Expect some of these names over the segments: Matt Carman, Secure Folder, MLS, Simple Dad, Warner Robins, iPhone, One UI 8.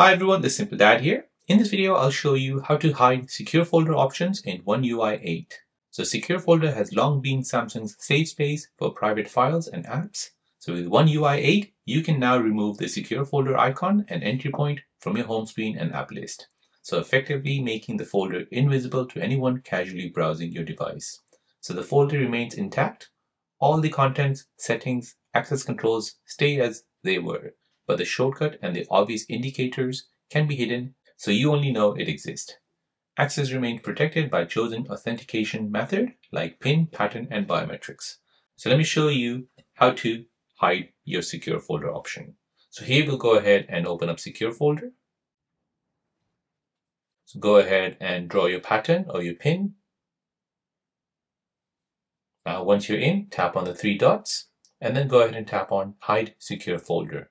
Hi everyone, this is Simple Dad here. In this video, I'll show you how to hide secure folder options in One UI 8. So secure folder has long been Samsung's safe space for private files and apps. So with One UI 8, you can now remove the secure folder icon and entry point from your home screen and app list. So effectively making the folder invisible to anyone casually browsing your device. So the folder remains intact. All the contents, settings, access controls stay as they were, but the shortcut and the obvious indicators can be hidden, so you only know it exists. Access remains protected by chosen authentication method like PIN, pattern, and biometrics. So let me show you how to hide your secure folder option. So here we'll go ahead and open up secure folder. So go ahead and draw your pattern or your PIN. Now once you're in, tap on the three dots and then go ahead and tap on hide secure folder.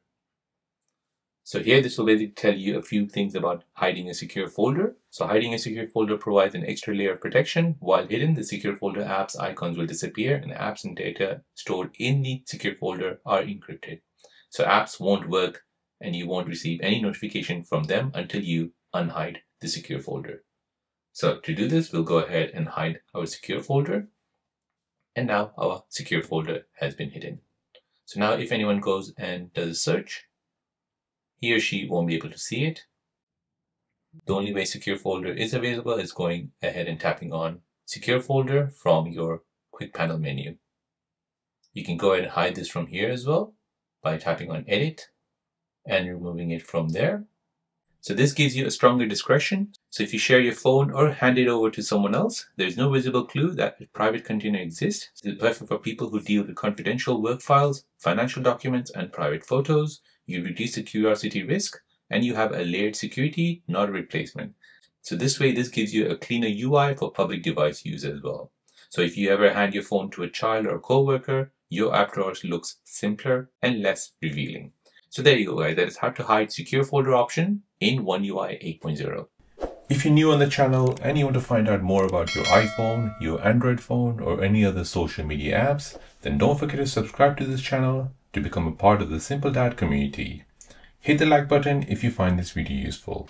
So here, this will basically tell you a few things about hiding a secure folder. So hiding a secure folder provides an extra layer of protection. While hidden, the secure folder apps icons will disappear and apps and data stored in the secure folder are encrypted. So apps won't work and you won't receive any notification from them until you unhide the secure folder. So to do this, we'll go ahead and hide our secure folder. And now our secure folder has been hidden. So now if anyone goes and does a search, he or she won't be able to see it. The only way secure folder is available is going ahead and tapping on secure folder from your quick panel menu. You can go ahead and hide this from here as well by tapping on edit and removing it from there. So this gives you a stronger discretion. So if you share your phone or hand it over to someone else, there's no visible clue that a private container exists. This is perfect for people who deal with confidential work files, financial documents, and private photos. You reduce the curiosity risk, and you have a layered security, not a replacement. So this way, this gives you a cleaner UI for public device use as well. So if you ever hand your phone to a child or a coworker, your app drawers looks simpler and less revealing. So there you go, guys. That is how to hide secure folder option in One UI 8.0. If you're new on the channel and you want to find out more about your iPhone, your Android phone, or any other social media apps, then don't forget to subscribe to this channel to become a part of the Simple Dad community. Hit the like button if you find this video useful.